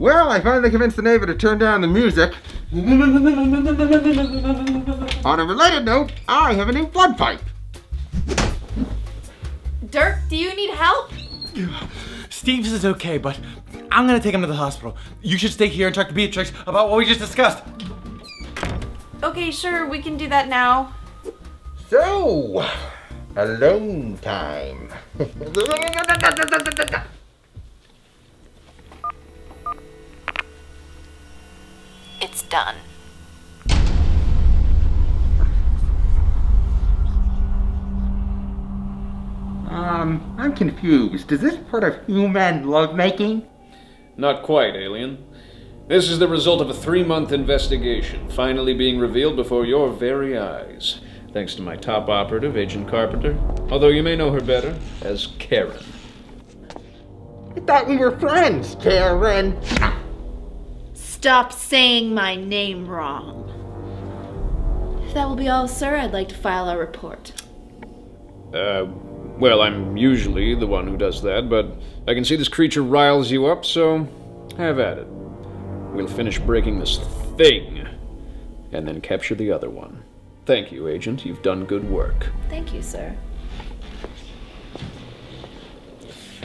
Well, I finally convinced the neighbor to turn down the music. On a related note, I have a new blood pipe. Dirk, do you need help? Steve's is okay, but I'm gonna take him to the hospital. You should stay here and talk to Beatrix about what we just discussed. Okay, sure, we can do that now. So, alone time. It's done. I'm confused. Is this part of human lovemaking? Not quite, alien. This is the result of a 3-month investigation, finally being revealed before your very eyes. Thanks to my top operative, Agent Carpenter. Although you may know her better as Karen. I thought we were friends, Karen. Stop saying my name wrong. If that will be all, sir, I'd like to file our report. Well, I'm usually the one who does that, but I can see this creature riles you up, so have at it. We'll finish breaking this thing, and then capture the other one. Thank you, Agent. You've done good work. Thank you, sir.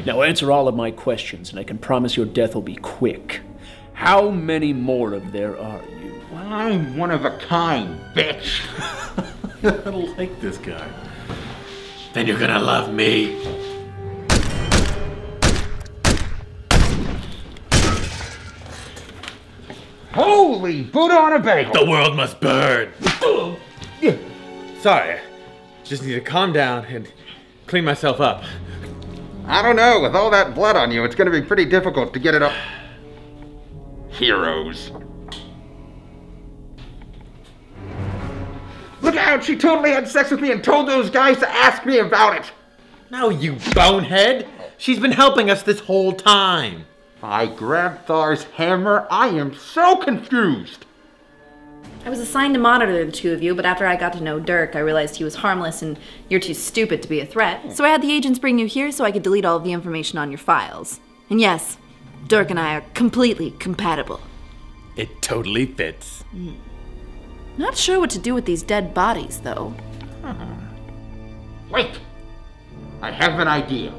Now answer all of my questions, and I can promise your death will be quick. How many more of there are you? Well, I'm one of a kind, bitch. I don't like this guy. Then you're gonna love me. Holy Buddha on a bagel! The world must burn! Sorry, just need to calm down and clean myself up. I don't know, with all that blood on you, it's gonna be pretty difficult to get it up. Heroes. Look out, she totally had sex with me and told those guys to ask me about it. No, you bonehead. She's been helping us this whole time. I grabbed Thar's hammer. I am so confused. I was assigned to monitor the two of you, but after I got to know Dirk, I realized he was harmless and you're too stupid to be a threat. So I had the agents bring you here so I could delete all of the information on your files. And yes, Dirk and I are completely compatible. It totally fits. Not sure what to do with these dead bodies, though. Wait! I have an idea.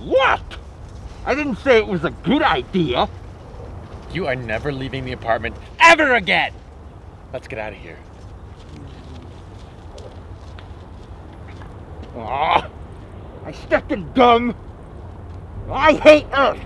What? I didn't say it was a good idea. You are never leaving the apartment ever again! Let's get out of here. I stepped in dung. I hate Earth.